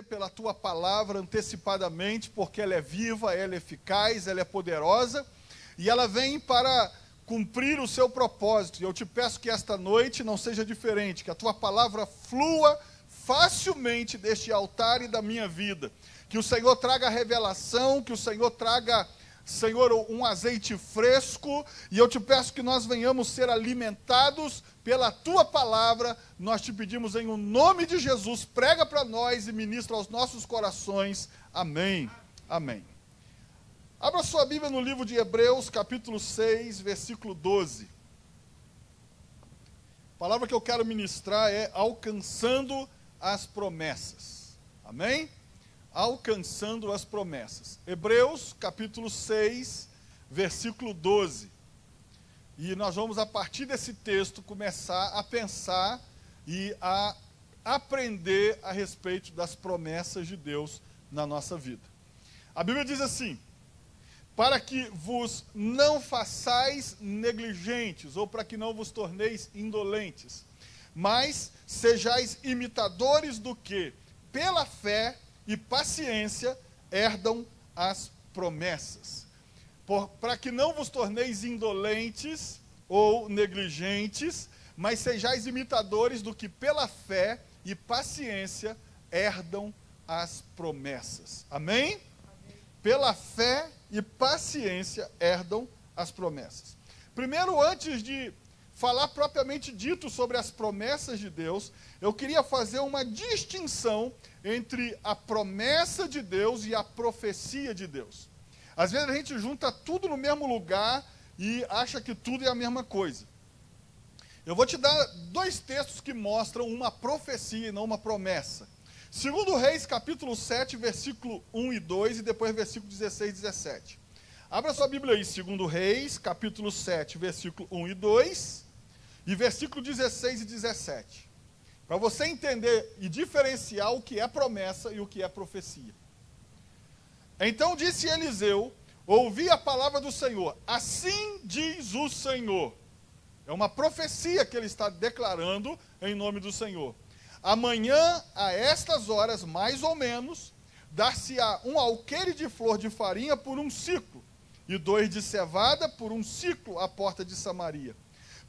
agradecer pela tua palavra antecipadamente, porque ela é viva, ela é eficaz, ela é poderosa, e ela vem para cumprir o seu propósito. E eu te peço que esta noite não seja diferente, que a tua palavra flua facilmente deste altar e da minha vida, que o Senhor traga revelação, que o Senhor traga, Senhor, um azeite fresco, e eu te peço que nós venhamos ser alimentados pela Tua palavra. Nós te pedimos em nome de Jesus, prega para nós e ministra aos nossos corações, amém, amém. Abra sua Bíblia no livro de Hebreus, capítulo 6, versículo 12, a palavra que eu quero ministrar é alcançando as promessas, amém? Alcançando as promessas. Hebreus capítulo 6, versículo 12. E nós vamos, a partir desse texto, começar a pensar e a aprender a respeito das promessas de Deus na nossa vida. A Bíblia diz assim: para que vos não façais negligentes, ou para que não vos torneis indolentes, mas sejais imitadores do que, pela fé e paciência, herdam as promessas. Para que não vos torneis indolentes ou negligentes, mas sejais imitadores do que pela fé e paciência herdam as promessas. Amém? Amém. Pela fé e paciência herdam as promessas. Primeiro, antes de falar propriamente dito sobre as promessas de Deus, eu queria fazer uma distinção entre a promessa de Deus e a profecia de Deus. Às vezes a gente junta tudo no mesmo lugar e acha que tudo é a mesma coisa. Eu vou te dar dois textos que mostram uma profecia e não uma promessa. 2 Reis, capítulo 7, versículo 1 e 2, e depois versículo 16 e 17. Abra sua Bíblia aí, 2 Reis, capítulo 7, versículo 1 e 2, e versículo 16 e 17. Para você entender e diferenciar o que é promessa e o que é profecia. Então disse Eliseu: ouvi a palavra do Senhor, assim diz o Senhor. É uma profecia que ele está declarando em nome do Senhor. Amanhã, a estas horas, mais ou menos, dar-se-á um alqueire de flor de farinha por um ciclo, e dois de cevada por um ciclo à porta de Samaria.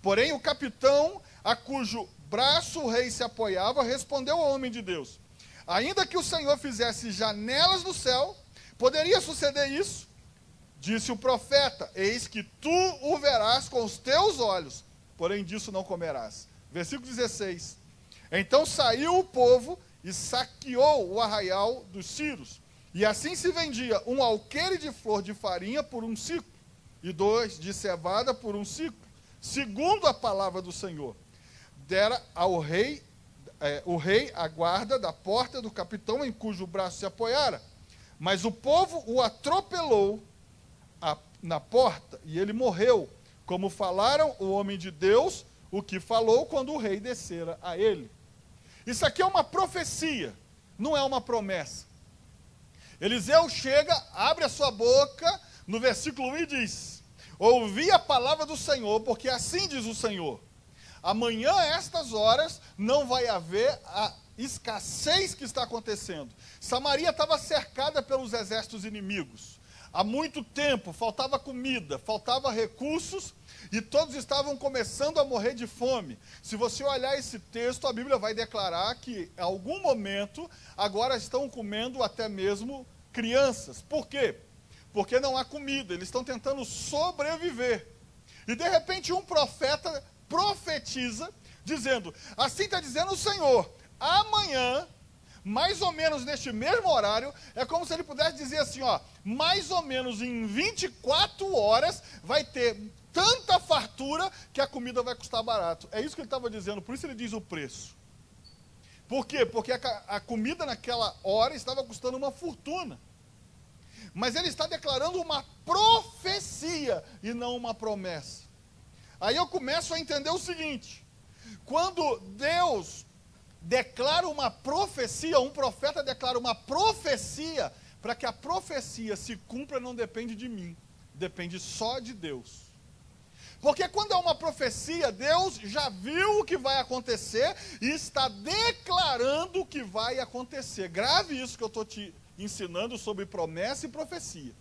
Porém, o capitão, a cujo braço o rei se apoiava, respondeu ao homem de Deus: ainda que o Senhor fizesse janelas no céu, poderia suceder isso? Disse o profeta: eis que tu o verás com os teus olhos, porém disso não comerás. Versículo 16. Então saiu o povo e saqueou o arraial dos Círios, e assim se vendia um alqueire de flor de farinha por um ciclo, e dois de cevada por um ciclo, segundo a palavra do Senhor. Dera ao rei, o rei a guarda da porta do capitão em cujo braço se apoiara, mas o povo o atropelou na porta, e ele morreu, como falaram o homem de Deus, o que falou quando o rei descera a ele. Isso aqui é uma profecia, não é uma promessa. Eliseu chega, abre a sua boca, no versículo 1 e diz: ouvi a palavra do Senhor, porque assim diz o Senhor. Amanhã, a estas horas, não vai haver a escassez que está acontecendo. Samaria estava cercada pelos exércitos inimigos. Há muito tempo, faltava comida, faltava recursos, e todos estavam começando a morrer de fome. Se você olhar esse texto, a Bíblia vai declarar que, em algum momento, agora estão comendo até mesmo crianças. Por quê? Porque não há comida, eles estão tentando sobreviver. E, de repente, um profeta profetiza, dizendo: assim está dizendo o Senhor, amanhã, mais ou menos neste mesmo horário. É como se ele pudesse dizer assim, ó, mais ou menos em 24 horas, vai ter tanta fartura que a comida vai custar barato. É isso que ele estava dizendo, por isso ele diz o preço. Por quê? Porque a comida naquela hora estava custando uma fortuna. Mas ele está declarando uma profecia e não uma promessa. Aí eu começo a entender o seguinte: quando Deus declara uma profecia, um profeta declara uma profecia, para que a profecia se cumpra não depende de mim, depende só de Deus. Porque quando é uma profecia, Deus já viu o que vai acontecer e está declarando o que vai acontecer. Grave isso que eu estou te ensinando sobre promessa e profecia.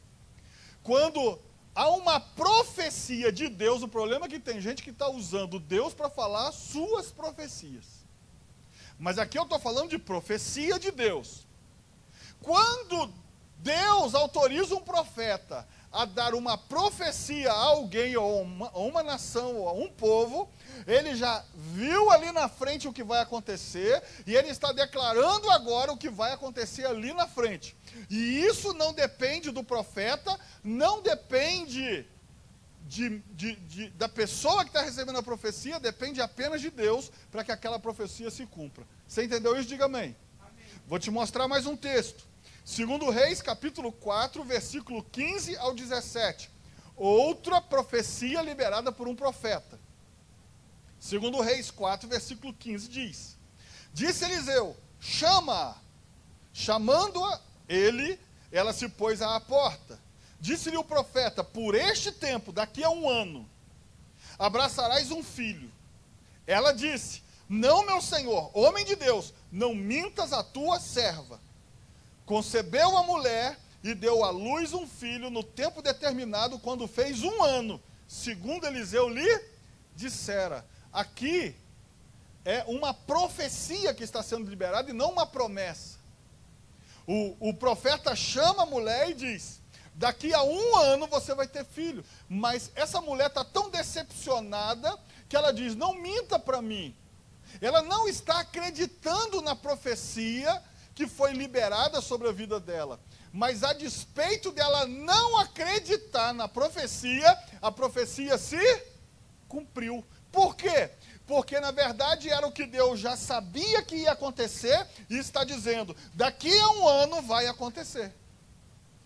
Quando há uma profecia de Deus, o problema é que tem gente que está usando Deus para falar suas profecias. Mas aqui eu estou falando de profecia de Deus. Quando Deus autoriza um profeta a dar uma profecia a alguém, ou a uma nação, ou a um povo, ele já viu ali na frente o que vai acontecer, e ele está declarando agora o que vai acontecer ali na frente. E isso não depende do profeta, não depende da pessoa que está recebendo a profecia, depende apenas de Deus, para que aquela profecia se cumpra. Você entendeu isso? Diga amém. Amém. Vou te mostrar mais um texto. 2 Reis, capítulo 4, versículo 15 ao 17. Outra profecia liberada por um profeta. 2 Reis 4, versículo 15 diz: disse Eliseu, chama-a. Chamando-a, ela se pôs à porta. Disse-lhe o profeta, por este tempo, daqui a um ano, abraçarás um filho. Ela disse, não, meu senhor, homem de Deus, não mintas a tua serva. Concebeu a mulher e deu à luz um filho no tempo determinado, quando fez um ano, segundo Eliseu lhe dissera. Aqui é uma profecia que está sendo liberada e não uma promessa. O profeta chama a mulher e diz, daqui a um ano você vai ter filho. Mas essa mulher está tão decepcionada que ela diz, não minta para mim. Ela não está acreditando na profecia que foi liberada sobre a vida dela, mas a despeito dela não acreditar na profecia, a profecia se cumpriu. Por quê? Porque na verdade era o que Deus já sabia que ia acontecer e está dizendo, daqui a um ano vai acontecer.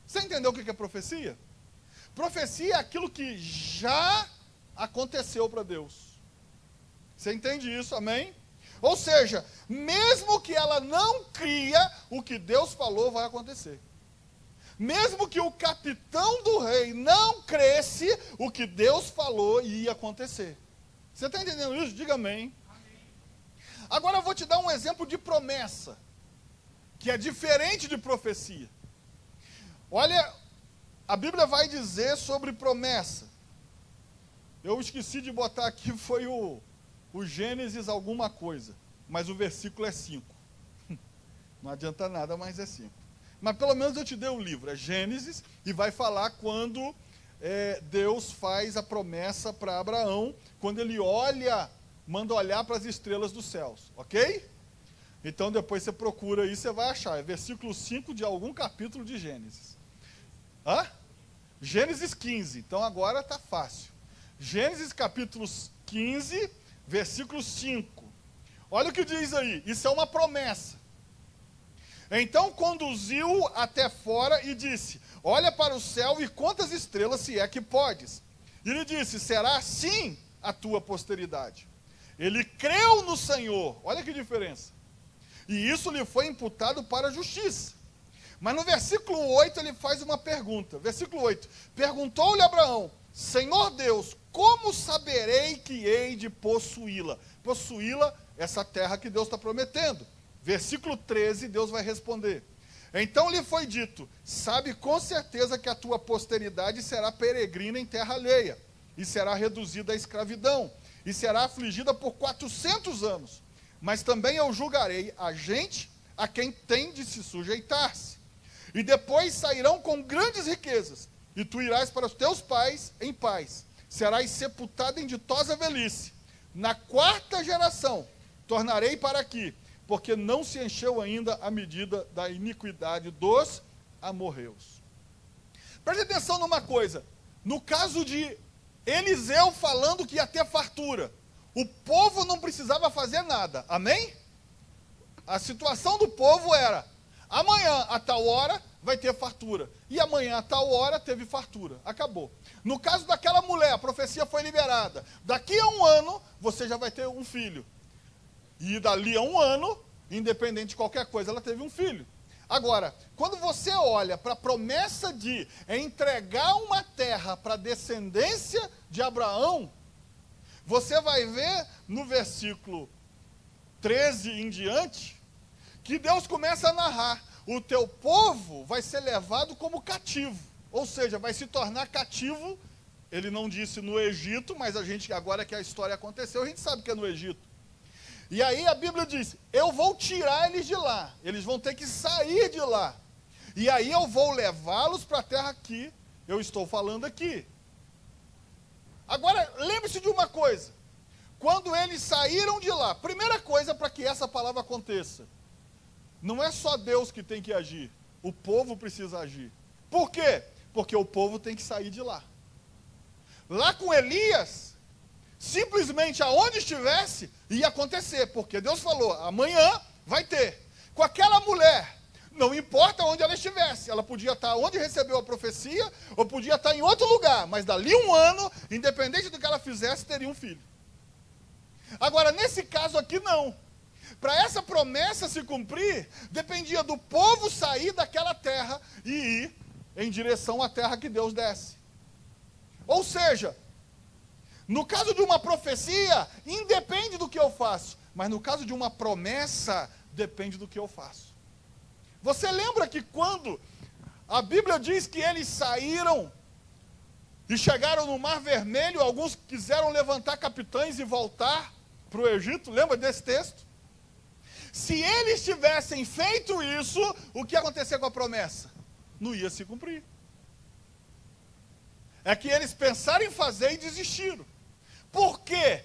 Você entendeu o que é profecia? Profecia é aquilo que já aconteceu para Deus. Você entende isso? Amém? Ou seja, mesmo que ela não cria, o que Deus falou vai acontecer. Mesmo que o capitão do rei não cresce, o que Deus falou ia acontecer. Você está entendendo isso? Diga amém. Amém. Agora eu vou te dar um exemplo de promessa, que é diferente de profecia. Olha, a Bíblia vai dizer sobre promessa. Eu esqueci de botar aqui, foi o Gênesis alguma coisa, mas o versículo é 5, não adianta nada, mas é 5, mas pelo menos eu te dei o livro, é Gênesis, e vai falar quando Deus faz a promessa para Abraão, quando ele manda olhar para as estrelas dos céus, ok? Então depois você procura aí, você vai achar, é versículo 5 de algum capítulo de Gênesis, Gênesis 15, então agora está fácil, Gênesis capítulo 15, Versículo 5, olha o que diz aí, isso é uma promessa. Então conduziu-o até fora e disse, olha para o céu e conta as estrelas se é que podes. E ele disse, será assim a tua posteridade. Ele creu no Senhor, olha que diferença. E isso lhe foi imputado para a justiça. Mas no versículo 8 ele faz uma pergunta, versículo 8, perguntou-lhe Abraão, Senhor Deus, como saberei que hei de possuí-la? Possuí-la, essa terra que Deus está prometendo. Versículo 13, Deus vai responder. Então lhe foi dito, sabe com certeza que a tua posteridade será peregrina em terra alheia, e será reduzida à escravidão, e será afligida por 400 anos. Mas também eu julgarei a gente a quem tem de se sujeitar-se. E depois sairão com grandes riquezas, e tu irás para os teus pais em paz. Serás sepultado em ditosa velhice. Na quarta geração, tornarei para aqui, porque não se encheu ainda a medida da iniquidade dos amorreus. Preste atenção numa coisa. No caso de Eliseu falando que ia ter fartura, o povo não precisava fazer nada. Amém? A situação do povo era, amanhã, a tal hora, vai ter fartura. E amanhã, a tal hora, teve fartura. Acabou. No caso daquela mulher, a profecia foi liberada. Daqui a um ano, você já vai ter um filho. E dali a um ano, independente de qualquer coisa, ela teve um filho. Agora, quando você olha para a promessa de entregar uma terra para a descendência de Abraão, Você vai ver no versículo 13 em diante, que Deus começa a narrar. O teu povo vai ser levado como cativo, ou seja, vai se tornar cativo. Ele não disse no Egito, mas a gente, agora que a história aconteceu, a gente sabe que é no Egito. E aí a Bíblia diz, eu vou tirar eles de lá, eles vão ter que sair de lá. E aí eu vou levá-los para a terra que eu estou falando aqui. Agora, lembre-se de uma coisa. Quando eles saíram de lá, primeira coisa para que essa palavra aconteça, não é só Deus que tem que agir, o povo precisa agir. Por quê? Porque o povo tem que sair de lá. Lá com Elias, simplesmente aonde estivesse, ia acontecer, porque Deus falou, amanhã vai ter. Com aquela mulher, não importa onde ela estivesse, ela podia estar onde recebeu a profecia, ou podia estar em outro lugar, mas dali um ano, independente do que ela fizesse, teria um filho. Agora, nesse caso aqui, não. Para essa promessa se cumprir, dependia do povo sair daquela terra e ir em direção à terra que Deus desse. Ou seja, no caso de uma profecia, independe do que eu faço, mas no caso de uma promessa, depende do que eu faço. Você lembra que quando a Bíblia diz que eles saíram e chegaram no Mar Vermelho, alguns quiseram levantar capitães e voltar para o Egito, lembra desse texto? Se eles tivessem feito isso, o que ia acontecer com a promessa? Não ia se cumprir. É que eles pensaram em fazer e desistiram. Por quê?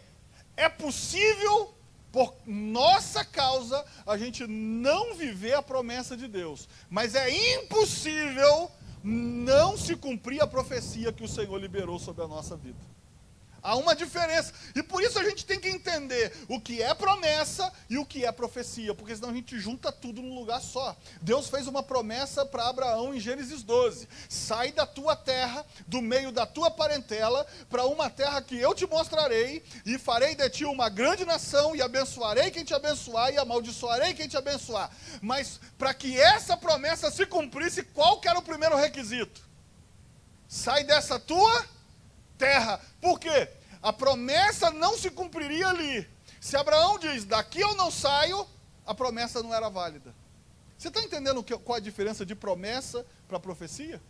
É possível, por nossa causa, a gente não viver a promessa de Deus. Mas é impossível não se cumprir a profecia que o Senhor liberou sobre a nossa vida. Há uma diferença. E por isso a gente tem que entender o que é promessa e o que é profecia. Porque senão a gente junta tudo num lugar só. Deus fez uma promessa para Abraão em Gênesis 12. Sai da tua terra, do meio da tua parentela, para uma terra que eu te mostrarei, e farei de ti uma grande nação, e abençoarei quem te abençoar, e amaldiçoarei quem te abençoar. Mas para que essa promessa se cumprisse, qual que era o primeiro requisito? Sai dessa tua terra. Por quê? A promessa não se cumpriria ali. Se Abraão diz, daqui eu não saio, a promessa não era válida. Você está entendendo qual é a diferença de promessa para profecia?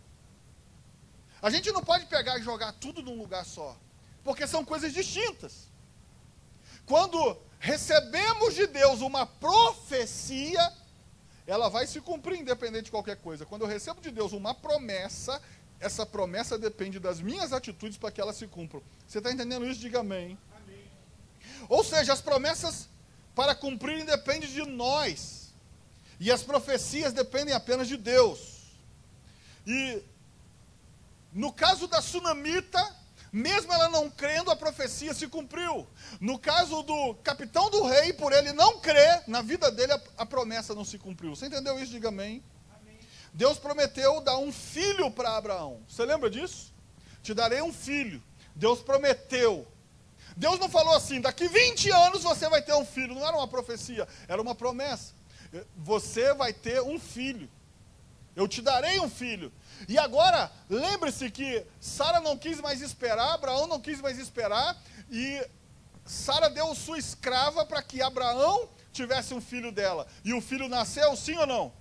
A gente não pode pegar e jogar tudo num lugar só, porque são coisas distintas. Quando recebemos de Deus uma profecia, ela vai se cumprir independente de qualquer coisa. Quando eu recebo de Deus uma promessa, essa promessa depende das minhas atitudes para que elas se cumpram. Você está entendendo isso? Diga amém. Amém. Ou seja, as promessas para cumprirem dependem de nós. E as profecias dependem apenas de Deus. E no caso da sunamita, mesmo ela não crendo, a profecia se cumpriu. No caso do capitão do rei, por ele não crer, na vida dele a promessa não se cumpriu. Você entendeu isso? Diga amém. Deus prometeu dar um filho para Abraão. Você lembra disso? Te darei um filho. Deus prometeu. Deus não falou assim, daqui 20 anos você vai ter um filho. Não era uma profecia, era uma promessa. Você vai ter um filho. Eu te darei um filho. E agora, lembre-se que Sara não quis mais esperar, Abraão não quis mais esperar, e Sara deu sua escrava para que Abraão tivesse um filho dela. E o filho nasceu, sim ou não?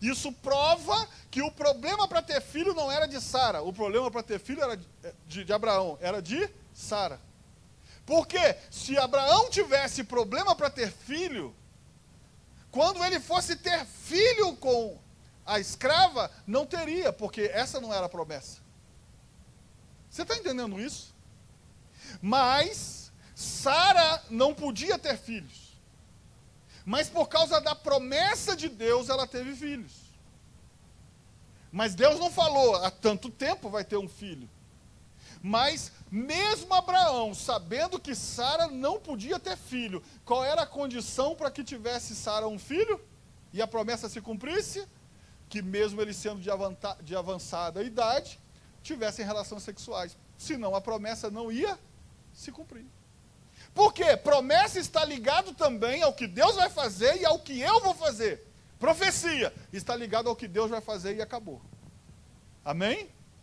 Isso prova que o problema para ter filho não era de Sara. O problema para ter filho era de Abraão, era de Sara. Por quê? Se Abraão tivesse problema para ter filho, quando ele fosse ter filho com a escrava, não teria, porque essa não era a promessa. Você está entendendo isso? Mas Sara não podia ter filhos. Mas por causa da promessa de Deus, ela teve filhos. Mas Deus não falou, há tanto tempo vai ter um filho. Mas mesmo Abraão, sabendo que Sara não podia ter filho, qual era a condição para que tivesse Sara um filho? E a promessa se cumprisse? Que mesmo ele sendo de avançada idade, tivessem relações sexuais. Senão a promessa não ia se cumprir. Por quê? Promessa está ligado também ao que Deus vai fazer e ao que eu vou fazer. Profecia está ligado ao que Deus vai fazer e acabou. Amém?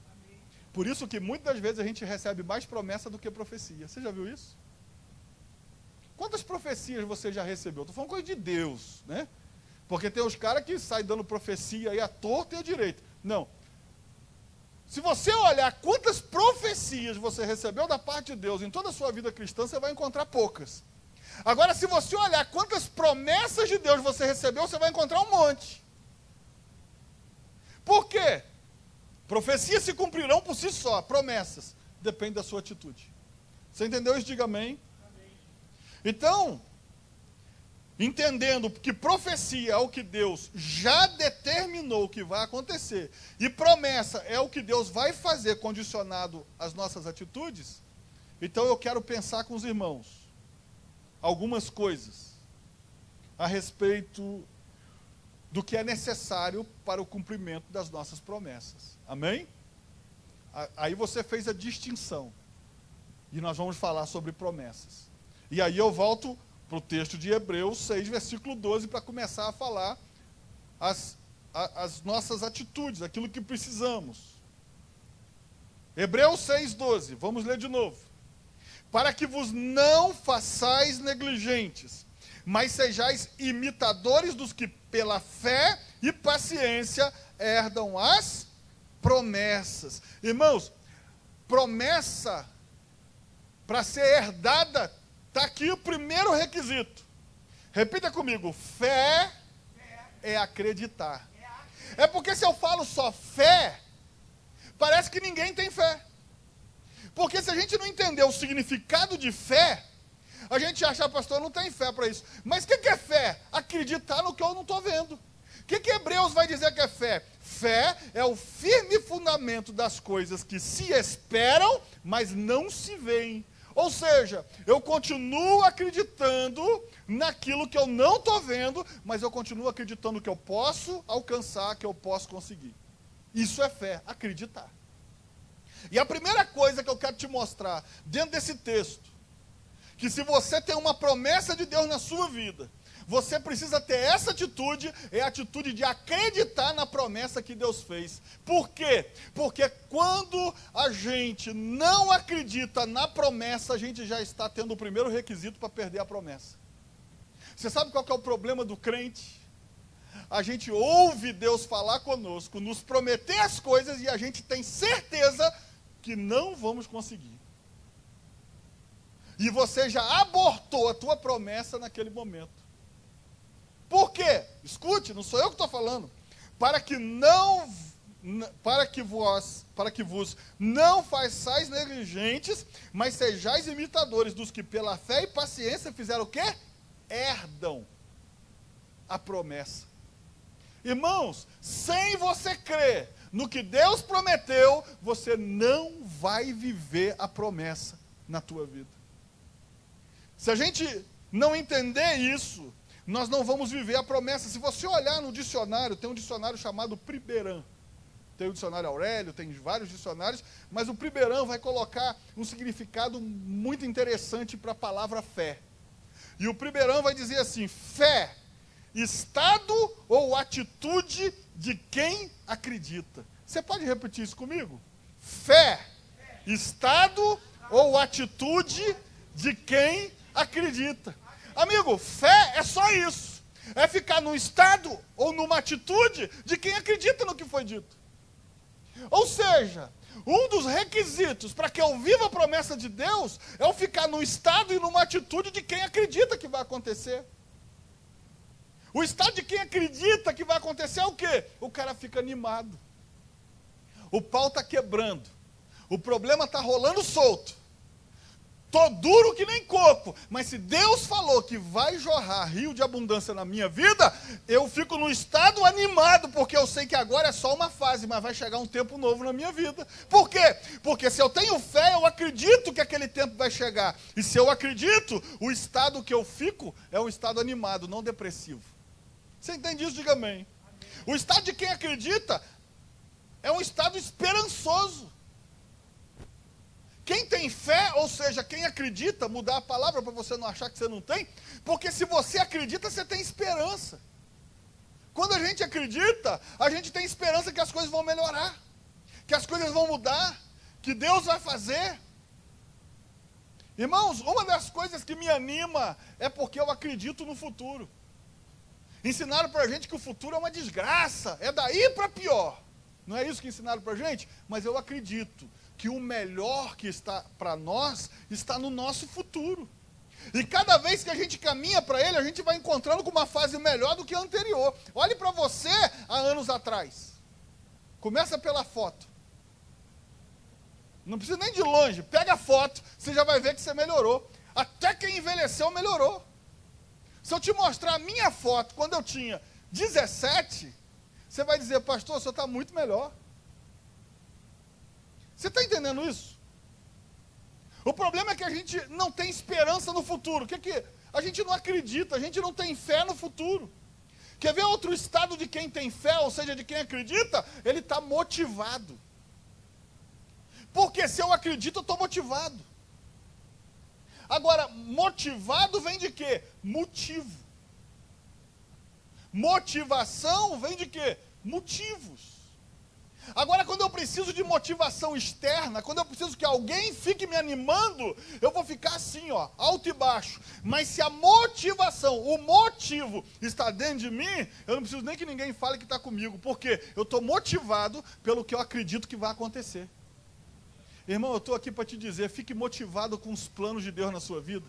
Amém. Por isso que muitas das vezes a gente recebe mais promessa do que profecia. Você já viu isso? quantas profecias você já recebeu? Estou falando coisa de Deus, né? Porque tem os caras que saem dando profecia aí à torta e à direita. Não. Se você olhar quantas profecias você recebeu da parte de Deus em toda a sua vida cristã, você vai encontrar poucas. Agora, se você olhar quantas promessas de Deus você recebeu, você vai encontrar um monte. Por quê? Profecias se cumprirão por si só, promessas. Depende da sua atitude. Você entendeu isso? Diga amém. Amém. Então, entendendo que profecia é o que Deus já determinou que vai acontecer, e promessa é o que Deus vai fazer condicionado às nossas atitudes, então eu quero pensar com os irmãos algumas coisas a respeito do que é necessário para o cumprimento das nossas promessas. Amém? Aí você fez a distinção. E nós vamos falar sobre promessas. E aí eu volto para o texto de Hebreus 6, versículo 12, para começar a falar as nossas atitudes, aquilo que precisamos. Hebreus 6, 12, vamos ler de novo. Para que vos não façais negligentes, mas sejais imitadores dos que pela fé e paciência herdam as promessas. Irmãos, promessa, para ser herdada, está aqui o primeiro requisito. Repita comigo, fé é acreditar. É porque se eu falo só fé, parece que ninguém tem fé. Porque se a gente não entender o significado de fé, a gente acha, pastor, não tem fé para isso. Mas o que é fé? Acreditar no que eu não estou vendo. O que Hebreus vai dizer que é fé? Fé é o firme fundamento das coisas que se esperam, mas não se veem. Ou seja, eu continuo acreditando naquilo que eu não estou vendo, mas eu continuo acreditando que eu posso alcançar, que eu posso conseguir. Isso é fé, acreditar. E a primeira coisa que eu quero te mostrar, dentro desse texto, que se você tem uma promessa de Deus na sua vida, você precisa ter essa atitude, é a atitude de acreditar na promessa que Deus fez. Por quê? Porque quando a gente não acredita na promessa, a gente já está tendo o primeiro requisito para perder a promessa. Você sabe qual que é o problema do crente? A gente ouve Deus falar conosco, nos prometer as coisas e a gente tem certeza que não vamos conseguir. E você já abortou a tua promessa naquele momento. Por quê? Escute, não sou eu que estou falando. Para que vos não façais negligentes, mas sejais imitadores dos que pela fé e paciência fizeram o quê? Herdam a promessa. Irmãos, sem você crer no que Deus prometeu, você não vai viver a promessa na tua vida. Se a gente não entender isso, nós não vamos viver a promessa. Se você olhar no dicionário, tem um dicionário chamado Priberam. Tem o dicionário Aurélio, tem vários dicionários, mas o Priberam vai colocar um significado muito interessante para a palavra fé. E o Priberam vai dizer assim, fé, estado ou atitude de quem acredita. Você pode repetir isso comigo? Fé, estado ou atitude de quem acredita. Amigo, fé é só isso. É ficar num estado ou numa atitude de quem acredita no que foi dito. Ou seja, um dos requisitos para que eu viva a promessa de Deus é eu ficar num estado e numa atitude de quem acredita que vai acontecer. O estado de quem acredita que vai acontecer é o quê? O cara fica animado. O pau está quebrando. O problema está rolando solto. Estou duro que nem coco, mas se Deus falou que vai jorrar rio de abundância na minha vida, eu fico num estado animado, porque eu sei que agora é só uma fase, mas vai chegar um tempo novo na minha vida. Por quê? Porque se eu tenho fé, eu acredito que aquele tempo vai chegar. E se eu acredito, o estado que eu fico é um estado animado, não depressivo. Você entende isso? Diga amém. O estado de quem acredita é um estado esperançoso. Quem tem fé, ou seja, quem acredita, mudar a palavra para você não achar que você não tem, porque se você acredita, você tem esperança. Quando a gente acredita, a gente tem esperança que as coisas vão melhorar, que as coisas vão mudar, que Deus vai fazer. Irmãos, uma das coisas que me anima é porque eu acredito no futuro. Ensinaram para a gente que o futuro é uma desgraça, é daí para pior. Não é isso que ensinaram para a gente? Mas eu acredito que o melhor que está para nós está no nosso futuro. E cada vez que a gente caminha para ele, a gente vai encontrando com uma fase melhor do que a anterior. Olhe para você há anos atrás. Começa pela foto. Não precisa nem de longe. Pega a foto, você já vai ver que você melhorou. Até quem envelheceu melhorou. Se eu te mostrar a minha foto quando eu tinha 17, você vai dizer, pastor, o senhor está muito melhor. Você está entendendo isso? O problema é que a gente não tem esperança no futuro. O que é que? A gente não acredita, a gente não tem fé no futuro. Quer ver outro estado de quem tem fé, ou seja, de quem acredita? Ele está motivado. Porque se eu acredito, eu estou motivado. Agora, motivado vem de quê? Motivo. Motivação vem de quê? Motivos. Agora, quando eu preciso de motivação externa, quando eu preciso que alguém fique me animando, eu vou ficar assim, ó, alto e baixo. Mas se a motivação, o motivo está dentro de mim, eu não preciso nem que ninguém fale que está comigo, porque eu estou motivado pelo que eu acredito que vai acontecer. Irmão, eu estou aqui para te dizer, fique motivado com os planos de Deus na sua vida.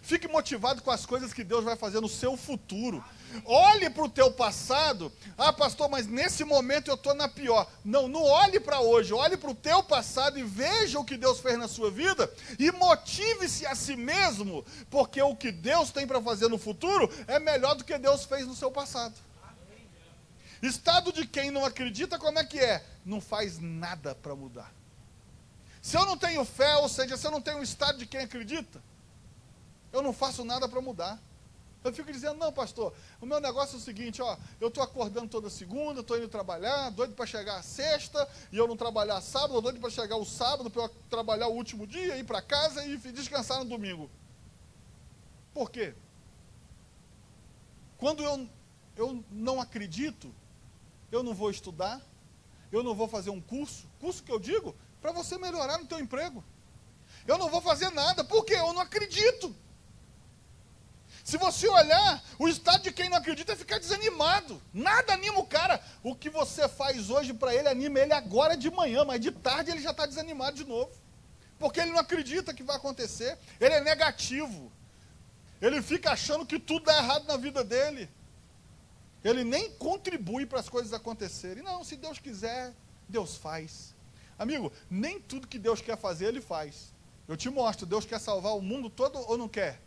Fique motivado com as coisas que Deus vai fazer no seu futuro. Olhe para o teu passado. Ah, pastor, mas nesse momento eu estou na pior. Não, não olhe para hoje. Olhe para o teu passado e veja o que Deus fez na sua vida. E motive-se a si mesmo, porque o que Deus tem para fazer no futuro é melhor do que Deus fez no seu passado. Estado de quem não acredita, como é que é? Não faz nada para mudar. Se eu não tenho fé, ou seja, se eu não tenho o estado de quem acredita, eu não faço nada para mudar. Eu fico dizendo, não, pastor, o meu negócio é o seguinte, ó, eu estou acordando toda segunda, estou indo trabalhar, doido para chegar a sexta, e eu não trabalhar sábado, doido para chegar o sábado, para eu trabalhar o último dia, ir para casa e descansar no domingo. Por quê? Quando eu não acredito, eu não vou estudar, eu não vou fazer um curso que eu digo, para você melhorar no teu emprego. Eu não vou fazer nada, por quê? Eu não acredito. Se você olhar, o estado de quem não acredita é ficar desanimado. Nada anima o cara. O que você faz hoje para ele, anima ele agora de manhã, mas de tarde ele já está desanimado de novo. Porque ele não acredita que vai acontecer. Ele é negativo. Ele fica achando que tudo dá errado na vida dele. Ele nem contribui para as coisas acontecerem. Não, se Deus quiser, Deus faz. Amigo, nem tudo que Deus quer fazer, Ele faz. Eu te mostro, Deus quer salvar o mundo todo ou não quer?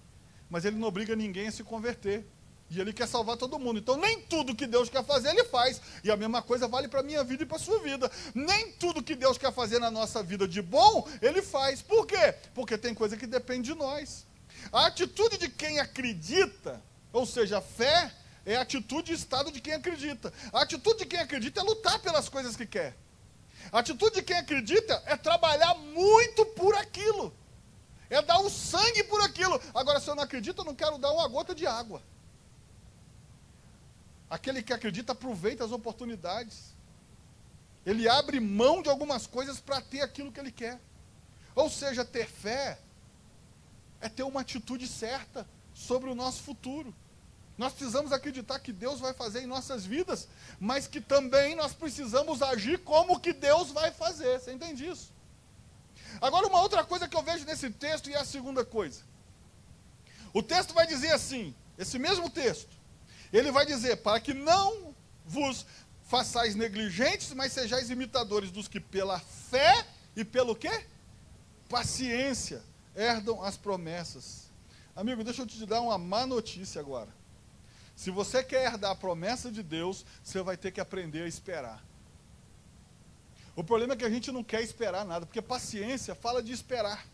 Mas Ele não obriga ninguém a se converter. E Ele quer salvar todo mundo. Então, nem tudo que Deus quer fazer, Ele faz. E a mesma coisa vale para a minha vida e para a sua vida. Nem tudo que Deus quer fazer na nossa vida de bom, Ele faz. Por quê? Porque tem coisa que depende de nós. A atitude de quem acredita, ou seja, a fé, é a atitude e estado de quem acredita. A atitude de quem acredita é lutar pelas coisas que quer. A atitude de quem acredita é trabalhar muito por aquilo. É dar o sangue por aquilo. Agora, se eu não acredito, eu não quero dar uma gota de água. Aquele que acredita aproveita as oportunidades. Ele abre mão de algumas coisas para ter aquilo que ele quer. Ou seja, ter fé é ter uma atitude certa sobre o nosso futuro. Nós precisamos acreditar que Deus vai fazer em nossas vidas, mas que também nós precisamos agir como que Deus vai fazer. Você entende isso? Agora, uma outra coisa que eu vejo nesse texto, e é a segunda coisa. O texto vai dizer assim, esse mesmo texto, ele vai dizer, para que não vos façais negligentes, mas sejais imitadores dos que pela fé e pelo quê? Paciência herdam as promessas. Amigo, deixa eu te dar uma má notícia agora. Se você quer herdar a promessa de Deus, você vai ter que aprender a esperar. O problema é que a gente não quer esperar nada, porque paciência fala de esperar.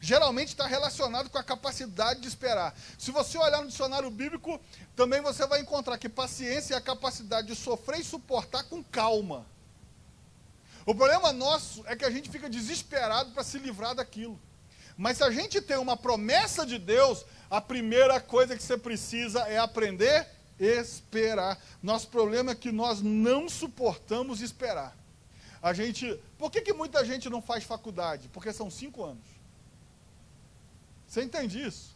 Geralmente está relacionado com a capacidade de esperar. Se você olhar no dicionário bíblico, também você vai encontrar que paciência é a capacidade de sofrer e suportar com calma. O problema nosso é que a gente fica desesperado para se livrar daquilo. Mas se a gente tem uma promessa de Deus, a primeira coisa que você precisa é aprender a esperar. Nosso problema é que nós não suportamos esperar. Por que muita gente não faz faculdade? Porque são 5 anos. Você entende isso?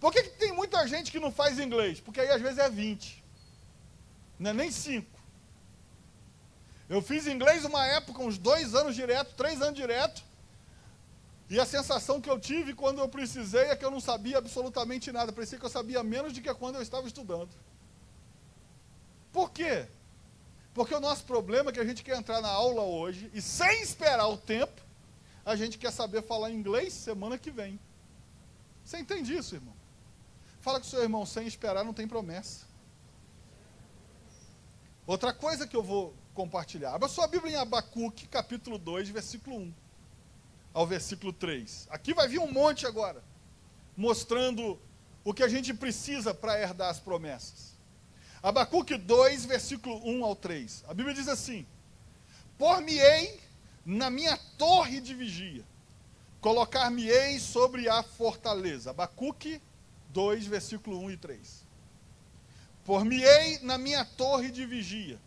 Por que tem muita gente que não faz inglês? Porque aí às vezes é 20. Não é nem 5. Eu fiz inglês uma época, uns 2 anos direto, 3 anos direto. E a sensação que eu tive quando eu precisei é que eu não sabia absolutamente nada. Parecia que eu sabia menos do que quando eu estava estudando. Por quê? Porque o nosso problema é que a gente quer entrar na aula hoje e, sem esperar o tempo, a gente quer saber falar inglês semana que vem. Você entende isso, irmão? Fala com o seu irmão, sem esperar não tem promessa. Outra coisa que eu vou compartilhar. Abra sua Bíblia em Abacuque, capítulo 2, versículo 1 ao versículo 3. Aqui vai vir um monte agora, mostrando o que a gente precisa para herdar as promessas. Abacuque 2, versículo 1 ao 3. A Bíblia diz assim: Por-me-ei na minha torre de vigia, colocar-me-ei sobre a fortaleza. Abacuque 2, versículo 1 e 3. Por-me-ei na minha torre de vigia,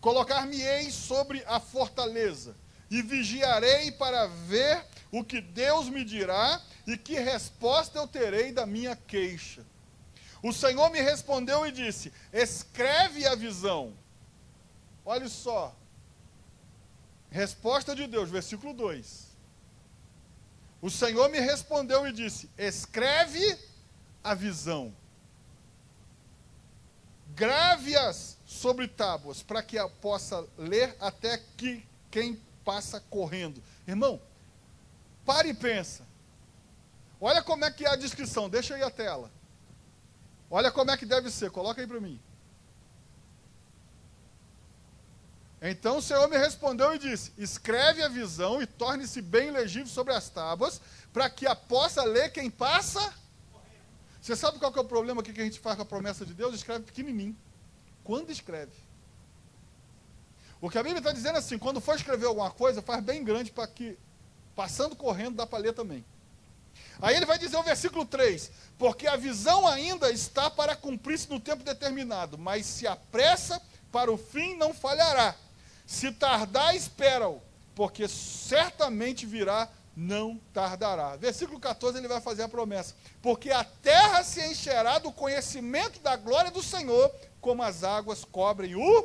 colocar-me-ei sobre a fortaleza, e vigiarei para ver o que Deus me dirá e que resposta eu terei da minha queixa. O Senhor me respondeu e disse: escreve a visão. Olha só. Resposta de Deus, versículo 2. O Senhor me respondeu e disse: escreve a visão. Grave-as sobre tábuas, para que a possa ler até que quem passa correndo. Irmão, pare e pensa. Olha como é que é a descrição. Deixa aí a tela. Olha como é que deve ser, coloca aí para mim. Então o Senhor me respondeu e disse: escreve a visão e torne-se bem legível sobre as tábuas, para que a possa ler quem passa. Você sabe qual que é o problema que a gente faz com a promessa de Deus? Escreve pequenininho. Quando escreve? O que a Bíblia está dizendo é assim: quando for escrever alguma coisa, faz bem grande para que, passando correndo, dá para ler também. Aí ele vai dizer o versículo 3: porque a visão ainda está para cumprir-se no tempo determinado, mas se apressa para o fim não falhará. Se tardar, espera-o, porque certamente virá, não tardará. Versículo 14, ele vai fazer a promessa: porque a terra se encherá do conhecimento da glória do Senhor, como as águas cobrem o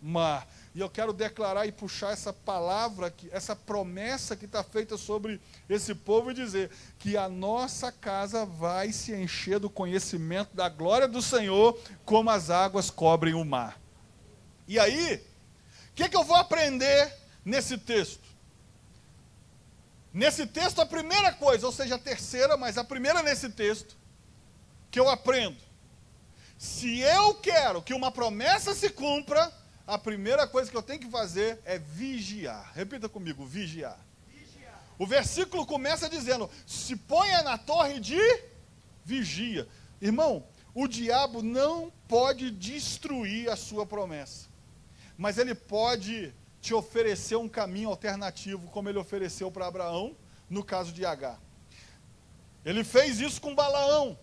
mar. E eu quero declarar e puxar essa palavra aqui, essa promessa que está feita sobre esse povo e dizer que a nossa casa vai se encher do conhecimento da glória do Senhor, como as águas cobrem o mar. E aí, o que eu vou aprender nesse texto? Nesse texto, a primeira coisa, ou seja, a terceira, mas a primeira nesse texto, que eu aprendo: se eu quero que uma promessa se cumpra, a primeira coisa que eu tenho que fazer é vigiar. Repita comigo: vigiar. Vigiar. O versículo começa dizendo: se ponha na torre de vigia. Irmão, o diabo não pode destruir a sua promessa, mas ele pode te oferecer um caminho alternativo, como ele ofereceu para Abraão, no caso de Agar. Ele fez isso com Balaão.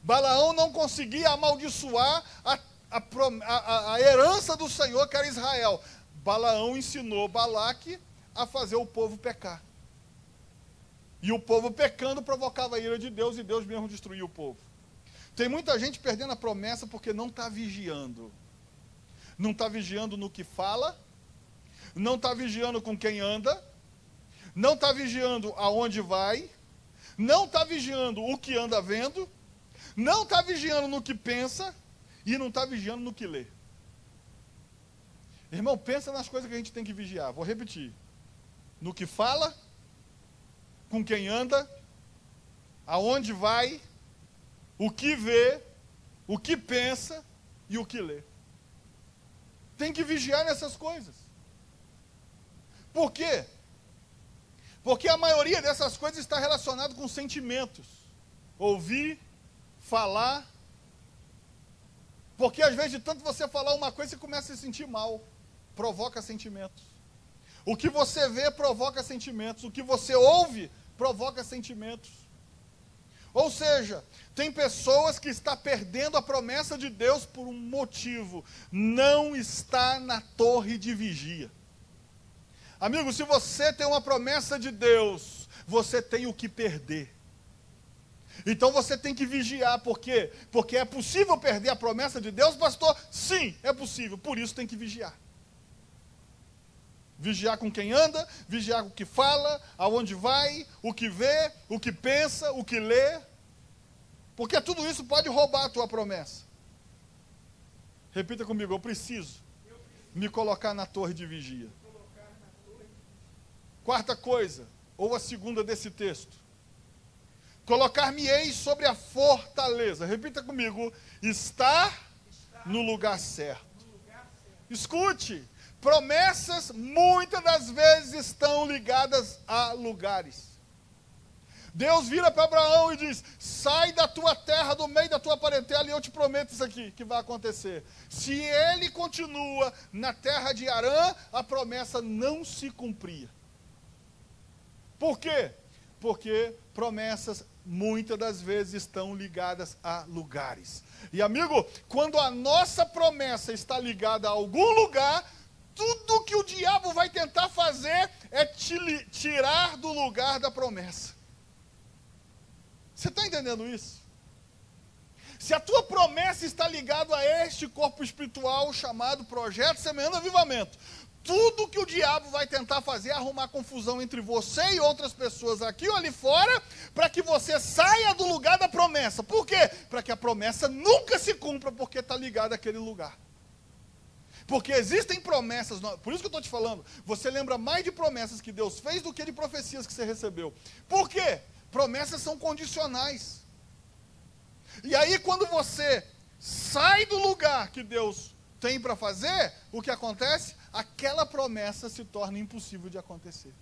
Balaão não conseguia amaldiçoar a herança do Senhor, que era Israel. Balaão ensinou Balaque a fazer o povo pecar. E o povo pecando provocava a ira de Deus, e Deus mesmo destruía o povo. Tem muita gente perdendo a promessa porque não está vigiando. Não está vigiando no que fala, não está vigiando com quem anda, não está vigiando aonde vai, não está vigiando o que anda vendo, não está vigiando no que pensa, e não está vigiando no que lê. Irmão, pensa nas coisas que a gente tem que vigiar. Vou repetir: no que fala, com quem anda, aonde vai, o que vê, o que pensa e o que lê. Tem que vigiar nessas coisas. Por quê? Porque a maioria dessas coisas está relacionada com sentimentos. Ouvir, falar. Porque às vezes, de tanto você falar uma coisa, você começa a se sentir mal, provoca sentimentos. O que você vê provoca sentimentos, o que você ouve provoca sentimentos. Ou seja, tem pessoas que estão perdendo a promessa de Deus por um motivo: não está na torre de vigia. Amigo, se você tem uma promessa de Deus, você tem o que perder. Então você tem que vigiar. Por quê? Porque é possível perder a promessa de Deus, pastor? Sim, é possível. Por isso tem que vigiar. Vigiar com quem anda, vigiar com o que fala, aonde vai, o que vê, o que pensa, o que lê. Porque tudo isso pode roubar a tua promessa. Repita comigo, eu preciso me colocar na torre de vigia. Quarta coisa, ou a segunda desse texto. Colocar-me-ei sobre a fortaleza. Repita comigo, estar no lugar certo. Escute, promessas muitas das vezes estão ligadas a lugares. Deus vira para Abraão e diz, sai da tua terra, do meio da tua parentela, e eu te prometo isso aqui, que vai acontecer. Se ele continua na terra de Harã, a promessa não se cumpria. Por quê? Porque promessas muitas das vezes estão ligadas a lugares. E amigo, quando a nossa promessa está ligada a algum lugar, tudo que o diabo vai tentar fazer é te tirar do lugar da promessa. Você está entendendo isso? Se a tua promessa está ligada a este corpo espiritual chamado Projeto Semeando Avivamento, tudo que o diabo vai tentar fazer é arrumar confusão entre você e outras pessoas aqui ou ali fora, para que você saia do lugar da promessa. Por quê? Para que a promessa nunca se cumpra, porque está ligada àquele lugar. Porque existem promessas, por isso que eu estou te falando, você lembra mais de promessas que Deus fez do que de profecias que você recebeu. Por quê? Promessas são condicionais. E aí quando você sai do lugar que Deus tem para fazer, o que acontece? Aquela promessa se torna impossível de acontecer.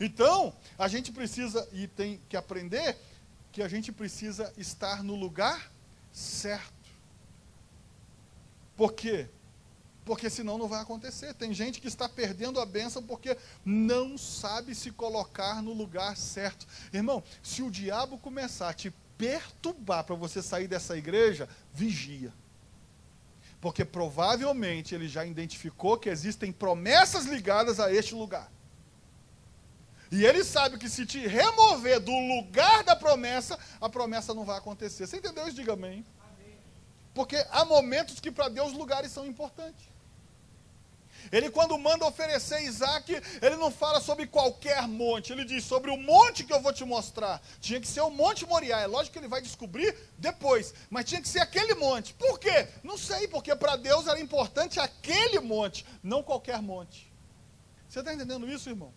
Então, a gente precisa, e tem que aprender, que a gente precisa estar no lugar certo. Por quê? Porque senão não vai acontecer. Tem gente que está perdendo a bênção porque não sabe se colocar no lugar certo. Irmão, se o diabo começar a te perturbar para você sair dessa igreja, vigia. Porque provavelmente ele já identificou que existem promessas ligadas a este lugar. E ele sabe que se te remover do lugar da promessa, a promessa não vai acontecer. Você entendeu isso? Diga amém. Porque há momentos que para Deus lugares são importantes. Ele quando manda oferecer Isaac, ele não fala sobre qualquer monte, ele diz sobre o monte que eu vou te mostrar. Tinha que ser o Monte Moriá, é lógico que ele vai descobrir depois, mas tinha que ser aquele monte. Por quê? Não sei, porque para Deus era importante aquele monte, não qualquer monte. Você está entendendo isso, irmão?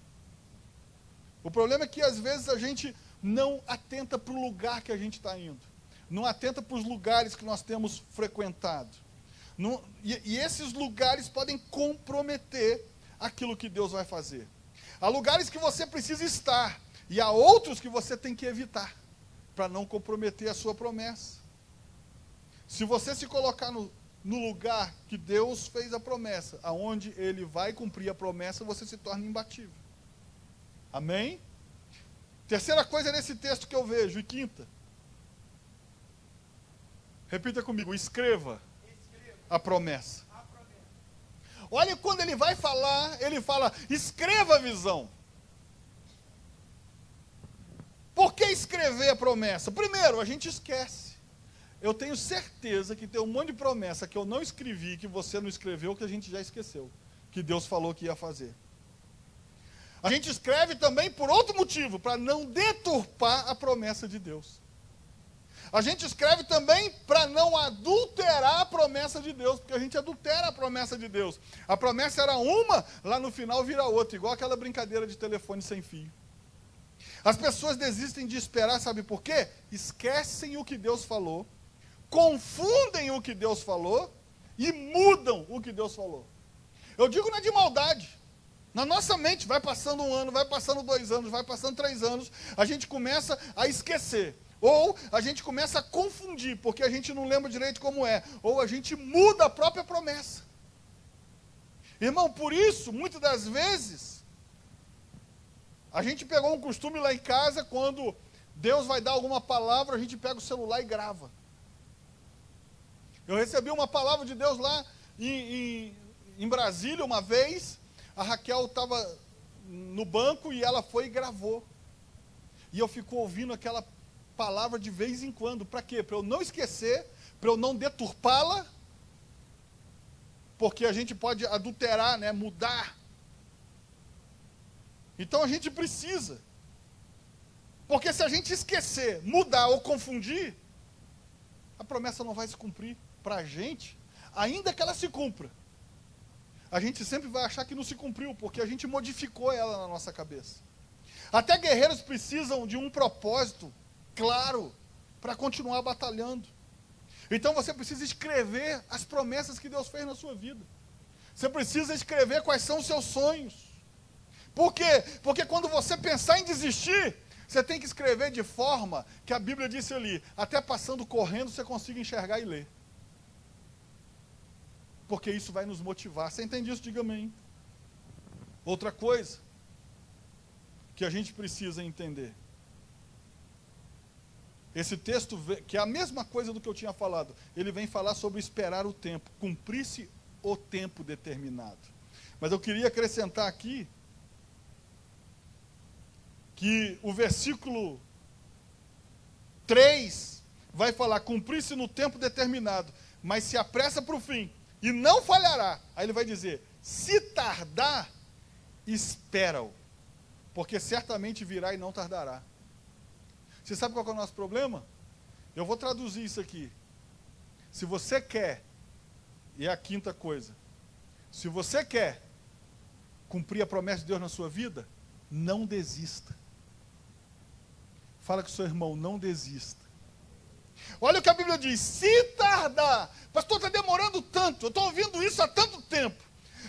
O problema é que às vezes a gente não atenta para o lugar que a gente está indo, não atenta para os lugares que nós temos frequentado. E esses lugares podem comprometer aquilo que Deus vai fazer. Há lugares que você precisa estar, e há outros que você tem que evitar, para não comprometer a sua promessa. Se você se colocar no lugar que Deus fez a promessa, aonde Ele vai cumprir a promessa, você se torna imbatível. Amém? Terceira coisa nesse texto que eu vejo, e quinta. Repita comigo, escreva. A promessa. Olha, quando ele vai falar, ele fala, escreva a visão. Por que escrever a promessa? Primeiro, a gente esquece. Eu tenho certeza que tem um monte de promessa que eu não escrevi, que você não escreveu, que a gente já esqueceu, que Deus falou que ia fazer. A gente escreve também por outro motivo, para não deturpar a promessa de Deus. A gente escreve também para não adulterar a promessa de Deus, porque a gente adultera a promessa de Deus. A promessa era uma, lá no final vira outra, igual aquela brincadeira de telefone sem fio. As pessoas desistem de esperar, sabe por quê? Esquecem o que Deus falou, confundem o que Deus falou e mudam o que Deus falou. Eu digo não é de maldade. Na nossa mente vai passando um ano, vai passando 2 anos, vai passando 3 anos, a gente começa a esquecer. Ou a gente começa a confundir, porque a gente não lembra direito como é. Ou a gente muda a própria promessa. Irmão, por isso, muitas das vezes, a gente pegou um costume lá em casa, quando Deus vai dar alguma palavra, a gente pega o celular e grava. Eu recebi uma palavra de Deus lá em Brasília uma vez, a Raquel estava no banco e ela foi e gravou. E eu fico ouvindo aquela palavra de vez em quando. Para quê? Para eu não esquecer, para eu não deturpá-la, porque a gente pode adulterar, né? Mudar. Então a gente precisa. Porque se a gente esquecer, mudar ou confundir, a promessa não vai se cumprir para a gente, ainda que ela se cumpra. A gente sempre vai achar que não se cumpriu, porque a gente modificou ela na nossa cabeça. Até guerreiros precisam de um propósito claro para continuar batalhando. Então você precisa escrever as promessas que Deus fez na sua vida. Você precisa escrever quais são os seus sonhos. Por quê? Porque quando você pensar em desistir, você tem que escrever de forma que a Bíblia disse ali, até passando correndo você consiga enxergar e ler. Porque isso vai nos motivar. Você entende isso? Diga amém. Outra coisa que a gente precisa entender. Esse texto, que é a mesma coisa do que eu tinha falado, ele vem falar sobre esperar o tempo, cumprir-se o tempo determinado. Mas eu queria acrescentar aqui que o versículo 3 vai falar, cumprir-se no tempo determinado, mas se apressa para o fim, e não falhará. Aí ele vai dizer, se tardar, espera-o, porque certamente virá e não tardará. Você sabe qual é o nosso problema? Eu vou traduzir isso aqui. Se você quer, e é a quinta coisa, se você quer cumprir a promessa de Deus na sua vida, não desista. Fala com o seu irmão, não desista. Olha o que a Bíblia diz, se tardar. Pastor, está demorando tanto, eu estou ouvindo isso há tanto tempo.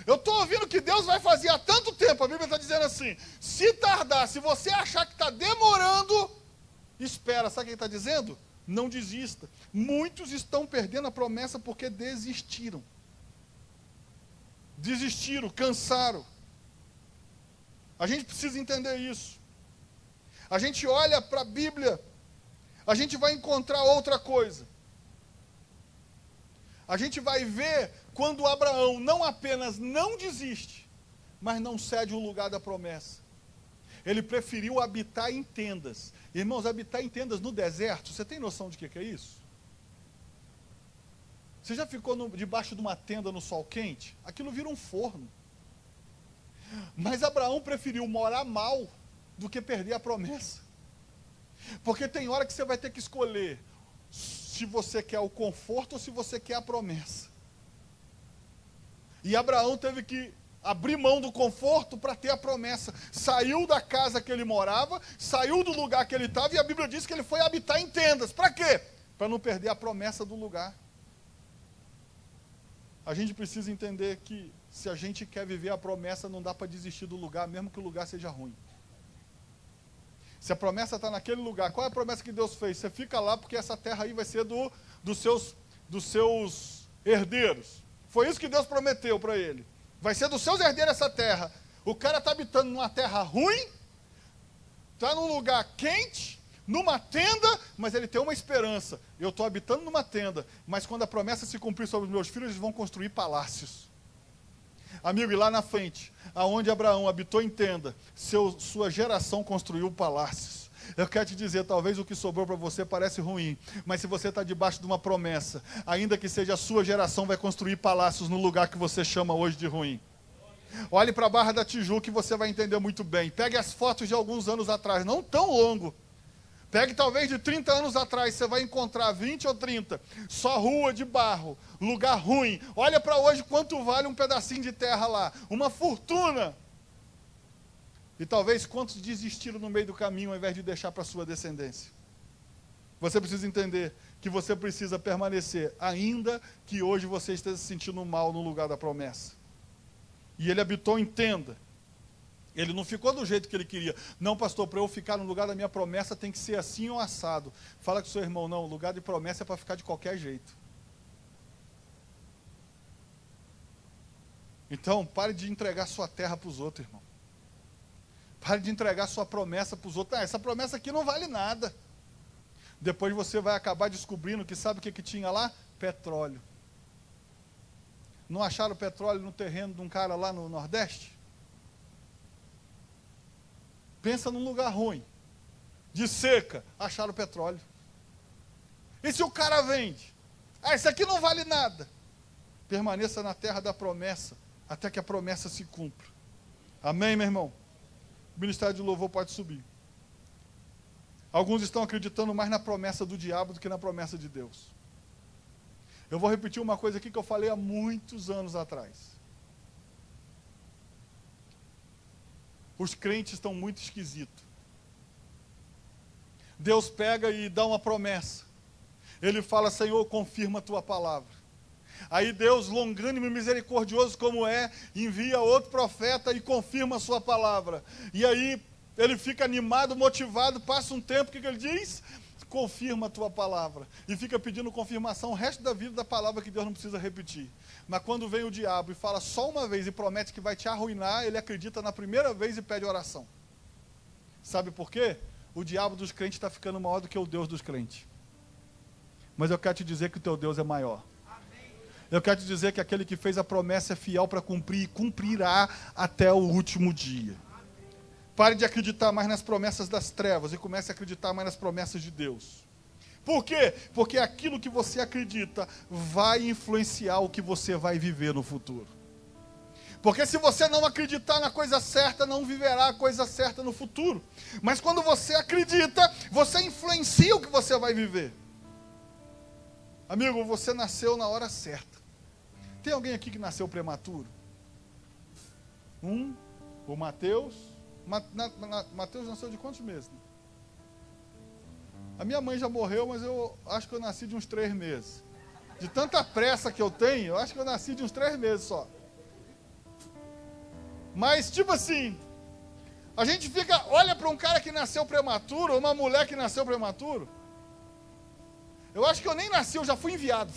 Eu estou ouvindo que Deus vai fazer há tanto tempo. A Bíblia está dizendo assim, se tardar, se você achar que está demorando, espera. Sabe o que ele está dizendo? Não desista. Muitos estão perdendo a promessa porque desistiram. Desistiram, cansaram. A gente precisa entender isso. A gente olha para a Bíblia, a gente vai encontrar outra coisa. A gente vai ver quando Abraão não apenas não desiste, mas não cede o lugar da promessa. Ele preferiu habitar em tendas. Irmãos, habitar em tendas no deserto, você tem noção de que é isso? Você já ficou debaixo de uma tenda no sol quente? Aquilo vira um forno. Mas Abraão preferiu morar mal do que perder a promessa. Porque tem hora que você vai ter que escolher se você quer o conforto ou se você quer a promessa. E Abraão teve que abrir mão do conforto para ter a promessa. Saiu da casa que ele morava, saiu do lugar que ele estava, e a Bíblia diz que ele foi habitar em tendas. Para quê? Para não perder a promessa do lugar. A gente precisa entender que se a gente quer viver a promessa, não dá para desistir do lugar, mesmo que o lugar seja ruim. Se a promessa está naquele lugar, qual é a promessa que Deus fez? Você fica lá porque essa terra aí vai ser dos seus herdeiros. Foi isso que Deus prometeu para ele. Vai ser dos seus herdeiros essa terra. O cara está habitando numa terra ruim, está num lugar quente, numa tenda, mas ele tem uma esperança. Eu estou habitando numa tenda, mas quando a promessa se cumprir sobre os meus filhos, eles vão construir palácios. Amigo, e lá na frente, aonde Abraão habitou em tenda, sua geração construiu palácios. Eu quero te dizer, talvez o que sobrou para você parece ruim, mas se você está debaixo de uma promessa, ainda que seja a sua geração, vai construir palácios no lugar que você chama hoje de ruim. Olhe para a Barra da Tijuca e você vai entender muito bem. Pegue as fotos de alguns anos atrás, não tão longo. Pegue talvez de 30 anos atrás, você vai encontrar 20 ou 30, só rua de barro, lugar ruim. Olha para hoje quanto vale um pedacinho de terra lá, uma fortuna. E talvez quantos desistiram no meio do caminho ao invés de deixar para a sua descendência. Você precisa entender que você precisa permanecer, ainda que hoje você esteja se sentindo mal no lugar da promessa. E ele habitou em tenda. Ele não ficou do jeito que ele queria. Não, pastor, para eu ficar no lugar da minha promessa tem que ser assim ou assado. Fala com o seu irmão, não, o lugar de promessa é para ficar de qualquer jeito. Então, pare de entregar sua terra para os outros, irmão. Pare de entregar sua promessa para os outros. Ah, essa promessa aqui não vale nada. Depois você vai acabar descobrindo que sabe o que tinha lá? Petróleo. Não acharam petróleo no terreno de um cara lá no Nordeste? Pensa num lugar ruim, de seca, acharam petróleo. E se o cara vende? Ah, isso aqui não vale nada. Permaneça na terra da promessa, até que a promessa se cumpra. Amém, meu irmão? O ministério de louvor pode subir. Alguns estão acreditando mais na promessa do diabo do que na promessa de Deus. Eu vou repetir uma coisa aqui que eu falei há muitos anos atrás. Os crentes estão muito esquisitos. Deus pega e dá uma promessa. Ele fala, Senhor, confirma a tua palavra. Aí Deus, longânimo e misericordioso como é, envia outro profeta e confirma a sua palavra. E aí ele fica animado, motivado, passa um tempo, o que ele diz? Confirma a tua palavra. E fica pedindo confirmação o resto da vida da palavra que Deus não precisa repetir. Mas quando vem o diabo e fala só uma vez e promete que vai te arruinar, ele acredita na primeira vez e pede oração. Sabe por quê? O diabo dos crentes está ficando maior do que o Deus dos crentes. Mas eu quero te dizer que o teu Deus é maior. Eu quero te dizer que aquele que fez a promessa é fiel para cumprir e cumprirá até o último dia. Pare de acreditar mais nas promessas das trevas e comece a acreditar mais nas promessas de Deus. Por quê? Porque aquilo que você acredita vai influenciar o que você vai viver no futuro. Porque se você não acreditar na coisa certa, não viverá a coisa certa no futuro. Mas quando você acredita, você influencia o que você vai viver. Amigo, você nasceu na hora certa. Tem alguém aqui que nasceu prematuro? O Mateus. Mateus nasceu de quantos meses? A minha mãe já morreu, mas eu acho que eu nasci de uns 3 meses. De tanta pressa que eu tenho, eu acho que eu nasci de uns 3 meses só. Mas, tipo assim, a gente fica, olha para um cara que nasceu prematuro, ou uma mulher que nasceu prematuro. Eu acho que eu nem nasci, eu já fui enviado.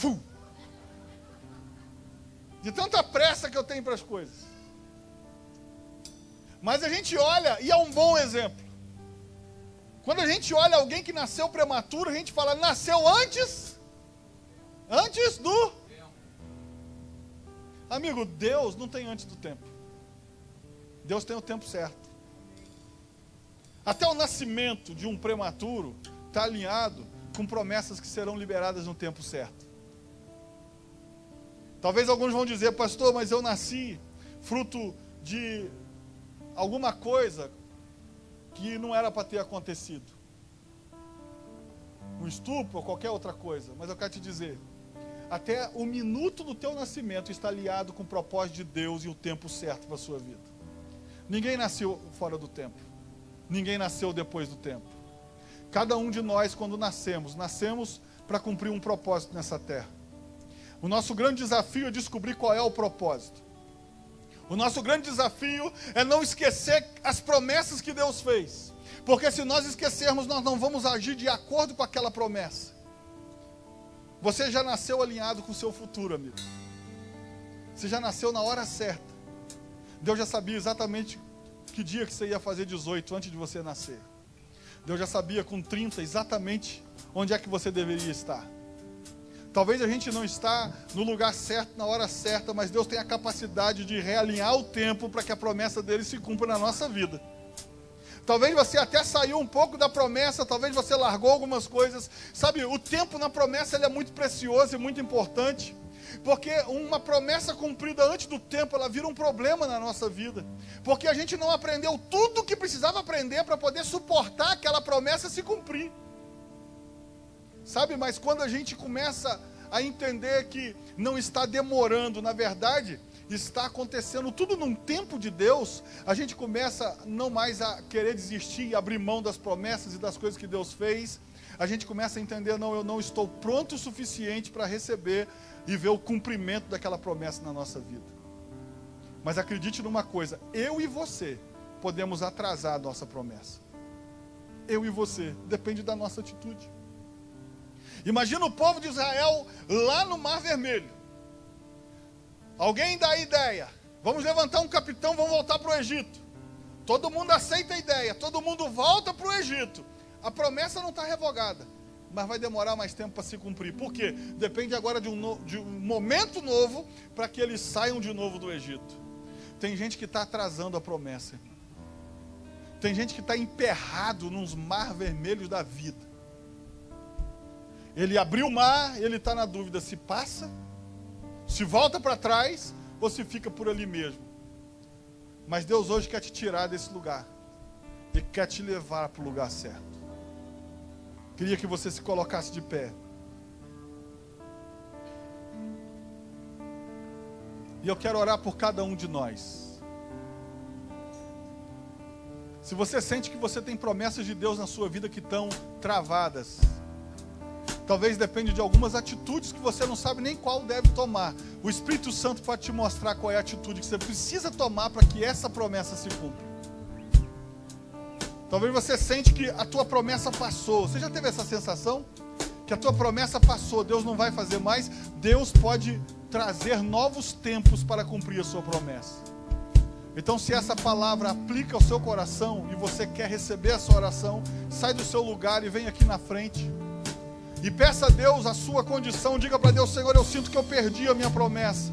De tanta pressa que eu tenho para as coisas. Mas a gente olha, e é um bom exemplo. Quando a gente olha alguém que nasceu prematuro, a gente fala, nasceu antes do... Amigo, Deus não tem antes do tempo. Deus tem o tempo certo. Até o nascimento de um prematuro está alinhado com promessas que serão liberadas no tempo certo. Talvez alguns vão dizer, pastor, mas eu nasci fruto de alguma coisa que não era para ter acontecido. Um estupro ou qualquer outra coisa. Mas eu quero te dizer, até o minuto do teu nascimento está aliado com o propósito de Deus e o tempo certo para a sua vida. Ninguém nasceu fora do tempo. Ninguém nasceu depois do tempo. Cada um de nós, quando nascemos para cumprir um propósito nessa terra. O nosso grande desafio é descobrir qual é o propósito. O nosso grande desafio é não esquecer as promessas que Deus fez. Porque se nós esquecermos, nós não vamos agir de acordo com aquela promessa. Você já nasceu alinhado com o seu futuro, amigo. Você já nasceu na hora certa. Deus já sabia exatamente que dia que você ia fazer 18 antes de você nascer. Deus já sabia com 30 exatamente onde é que você deveria estar. Talvez a gente não está no lugar certo, na hora certa, mas Deus tem a capacidade de realinhar o tempo para que a promessa dele se cumpra na nossa vida. Talvez você até saiu um pouco da promessa, talvez você largou algumas coisas. Sabe, o tempo na promessa ele é muito precioso e muito importante. Porque uma promessa cumprida antes do tempo, ela vira um problema na nossa vida. Porque a gente não aprendeu tudo o que precisava aprender para poder suportar aquela promessa se cumprir. Sabe, mas quando a gente começa a entender que não está demorando, na verdade, está acontecendo tudo num tempo de Deus, a gente começa não mais a querer desistir e abrir mão das promessas e das coisas que Deus fez. A gente começa a entender, não, eu não estou pronto o suficiente para receber e ver o cumprimento daquela promessa na nossa vida. Mas acredite numa coisa, eu e você podemos atrasar a nossa promessa. Eu e você, depende da nossa atitude. Imagina o povo de Israel lá no Mar Vermelho. Alguém dá a ideia, vamos levantar um capitão, vamos voltar para o Egito. Todo mundo aceita a ideia, todo mundo volta para o Egito. A promessa não está revogada, mas vai demorar mais tempo para se cumprir. Por quê? Depende agora de um momento novo para que eles saiam de novo do Egito. Tem gente que está atrasando a promessa. Tem gente que está emperrado nos mar vermelhos da vida. Ele abriu o mar, ele está na dúvida se passa, se volta para trás ou se fica por ali mesmo. Mas Deus hoje quer te tirar desse lugar. Ele quer te levar para o lugar certo. Queria que você se colocasse de pé. E eu quero orar por cada um de nós. Se você sente que você tem promessas de Deus na sua vida que estão travadas, talvez depende de algumas atitudes que você não sabe nem qual deve tomar. O Espírito Santo pode te mostrar qual é a atitude que você precisa tomar para que essa promessa se cumpra. Talvez você sente que a tua promessa passou. Você já teve essa sensação? Que a tua promessa passou, Deus não vai fazer mais. Deus pode trazer novos tempos para cumprir a sua promessa. Então, se essa palavra aplica ao seu coração e você quer receber essa oração, sai do seu lugar e vem aqui na frente. E peça a Deus a sua condição, diga para Deus: Senhor, eu sinto que eu perdi a minha promessa.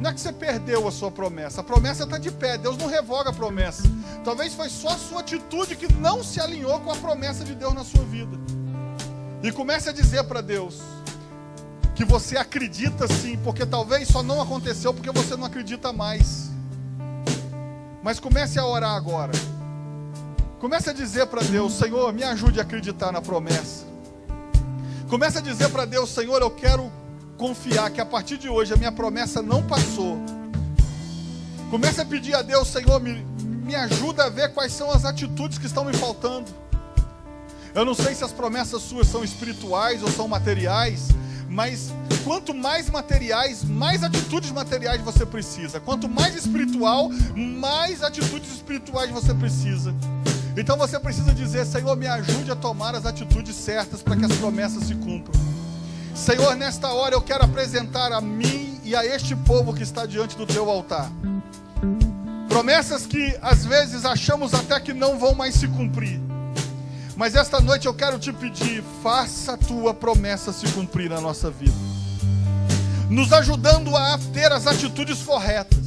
Não é que você perdeu a sua promessa, a promessa está de pé, Deus não revoga a promessa. Talvez foi só a sua atitude que não se alinhou com a promessa de Deus na sua vida. E comece a dizer para Deus que você acredita sim, porque talvez só não aconteceu porque você não acredita mais. Mas comece a orar agora. Comece a dizer para Deus: Senhor, me ajude a acreditar na promessa. Começa a dizer para Deus: Senhor, eu quero confiar que a partir de hoje a minha promessa não passou. Começa a pedir a Deus: Senhor, me ajuda a ver quais são as atitudes que estão me faltando. Eu não sei se as promessas suas são espirituais ou são materiais, mas quanto mais materiais, mais atitudes materiais você precisa. Quanto mais espiritual, mais atitudes espirituais você precisa. Então você precisa dizer: Senhor, me ajude a tomar as atitudes certas para que as promessas se cumpram. Senhor, nesta hora eu quero apresentar a mim e a este povo que está diante do teu altar. Promessas que às vezes achamos até que não vão mais se cumprir. Mas esta noite eu quero te pedir: faça a tua promessa se cumprir na nossa vida. Nos ajudando a ter as atitudes corretas.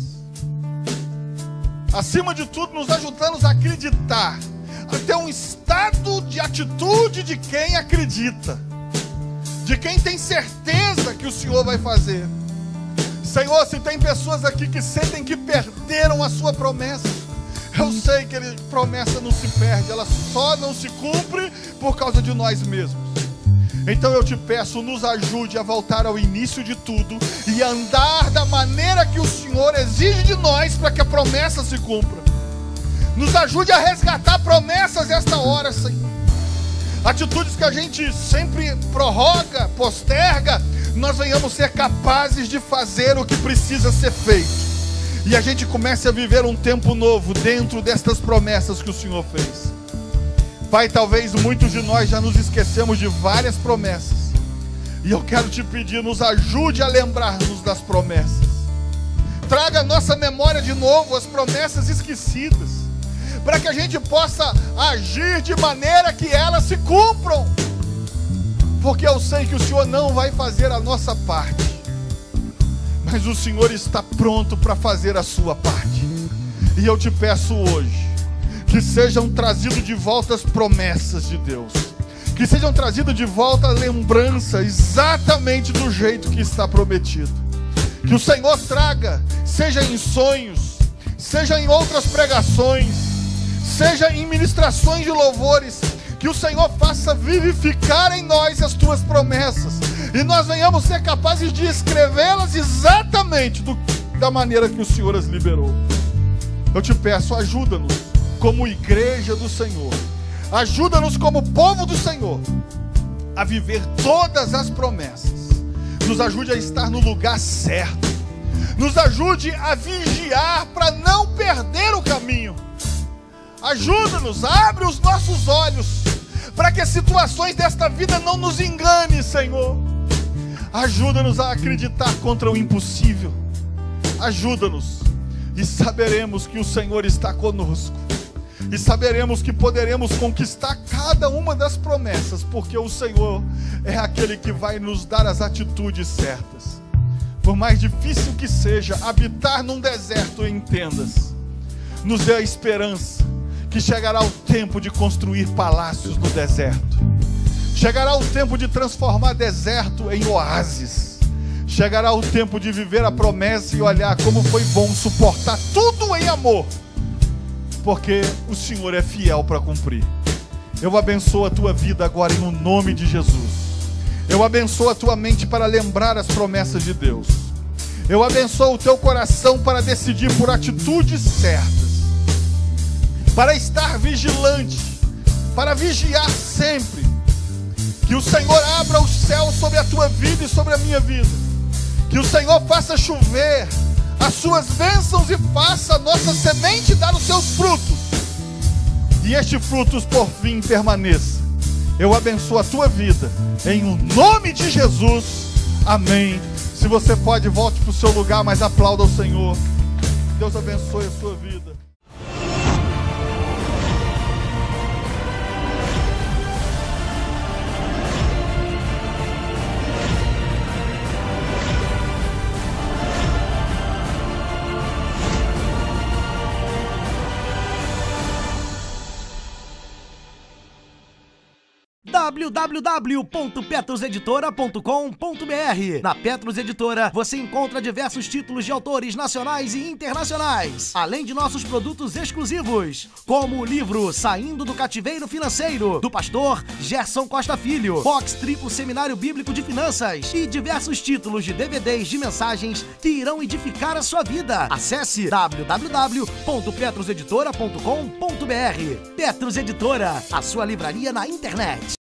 Acima de tudo, nos ajudando a acreditar. Até um estado de atitude de quem acredita, de quem tem certeza que o Senhor vai fazer. Senhor, se tem pessoas aqui que sentem que perderam a sua promessa, eu sei que a promessa não se perde, ela só não se cumpre por causa de nós mesmos. Então eu te peço, nos ajude a voltar ao início de tudo e andar da maneira que o Senhor exige de nós para que a promessa se cumpra. Nos ajude a resgatar promessas esta hora, Senhor. Atitudes que a gente sempre prorroga, posterga, nós venhamos ser capazes de fazer o que precisa ser feito. E a gente comece a viver um tempo novo dentro destas promessas que o Senhor fez. Pai, talvez muitos de nós já nos esquecemos de várias promessas. E eu quero te pedir, nos ajude a lembrar-nos das promessas. Traga à nossa memória de novo as promessas esquecidas, para que a gente possa agir de maneira que elas se cumpram. Porque eu sei que o Senhor não vai fazer a nossa parte, mas o Senhor está pronto para fazer a sua parte. E eu te peço hoje que sejam trazidas de volta as promessas de Deus, que sejam trazidas de volta a lembrança exatamente do jeito que está prometido. Que o Senhor traga, seja em sonhos, seja em outras pregações, seja em ministrações de louvores, que o Senhor faça vivificar em nós as tuas promessas, e nós venhamos ser capazes de escrevê-las exatamente da maneira que o Senhor as liberou. Eu te peço, ajuda-nos como igreja do Senhor, ajuda-nos como povo do Senhor, a viver todas as promessas. Nos ajude a estar no lugar certo, nos ajude a vigiar para não perder o caminho. Ajuda-nos, abre os nossos olhos, para que as situações desta vida não nos enganem, Senhor. Ajuda-nos a acreditar contra o impossível, ajuda-nos, e saberemos que o Senhor está conosco. E saberemos que poderemos conquistar cada uma das promessas, porque o Senhor é aquele que vai nos dar as atitudes certas. Por mais difícil que seja habitar num deserto em tendas, nos dê a esperança que chegará o tempo de construir palácios no deserto. Chegará o tempo de transformar deserto em oásis. Chegará o tempo de viver a promessa e olhar como foi bom suportar tudo em amor, porque o Senhor é fiel para cumprir. Eu abençoo a tua vida agora em nome de Jesus. Eu abençoo a tua mente para lembrar as promessas de Deus. Eu abençoo o teu coração para decidir por atitudes certas, para estar vigilante, para vigiar sempre. Que o Senhor abra o céu sobre a tua vida e sobre a minha vida. Que o Senhor faça chover as suas bênçãos e faça a nossa semente dar os seus frutos. E estes frutos por fim permaneça. Eu abençoo a tua vida em nome de Jesus. Amém. Se você pode, volte para o seu lugar, mas aplauda ao Senhor. Deus abençoe a sua vida. www.petroseditora.com.br. Na Petros Editora você encontra diversos títulos de autores nacionais e internacionais, além de nossos produtos exclusivos, como o livro Saindo do Cativeiro Financeiro, do pastor Gerson Costa Filho, box triplo Seminário Bíblico de Finanças e diversos títulos de DVDs de mensagens que irão edificar a sua vida. Acesse www.petroseditora.com.br. Petros Editora, a sua livraria na internet.